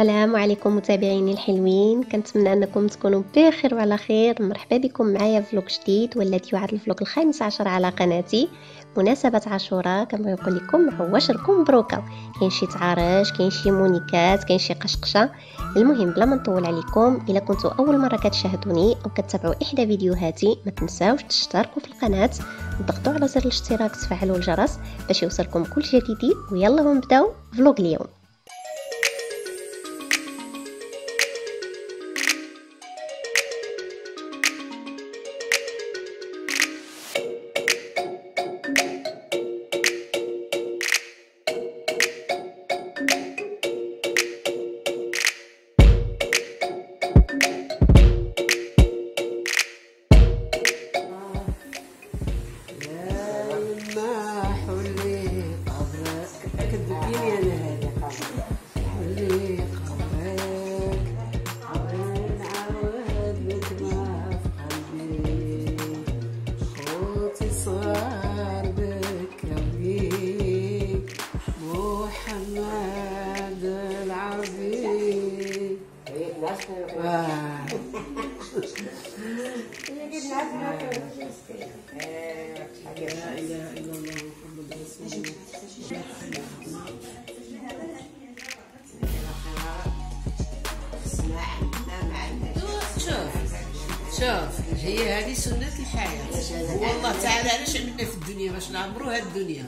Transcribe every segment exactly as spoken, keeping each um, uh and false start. السلام عليكم متابعيني الحلوين، كنتمنى انكم تكونوا بخير وعلى خير. مرحبا بكم معايا فلوق جديد والذي يعد الفلوق الخامس عشر على قناتي مناسبه عاشوراء. كما نقول لكم عواشركم مبروكه. كاين شي تعارج، كاين شي مونيكات، كاين شي قشقشه. المهم بلا ما نطول عليكم، الا كنتوا اول مره كتشاهدوني او كتتابعوا احدى فيديوهاتي ما تنساوش تشتركوا في القناه وتضغطوا على زر الاشتراك وتفعلوا الجرس باش يوصلكم كل جديد. ويلا نبداو فلوق اليوم. شوف هي هذه سنة الحياة، والله تعالى علاش عملنا في الدنيا باش نعمرو هاد الدنيا.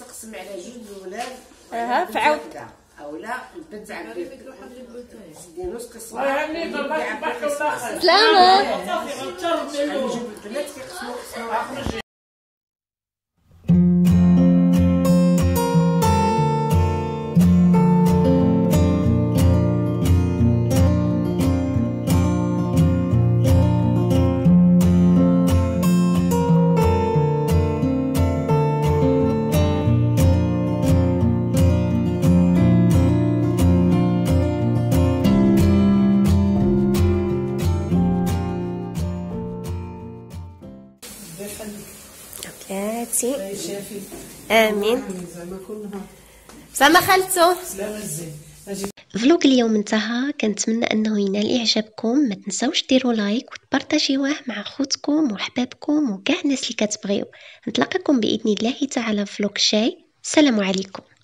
تقسم على جوج الولاد اها فعاود اولا البنت عندي سيدي نص قسمه سلامه. امين. سلام خالتو. فلوق اليوم انتهى، كنتمنى انه ينال اعجابكم. ما تنساوش ديروا لايك وتبارطاجيوه مع خوتكم وحبابكم وكاع الناس اللي كتبغيو. نتلاقاكم باذن الله تعالى فلوق الجاي. السلام عليكم.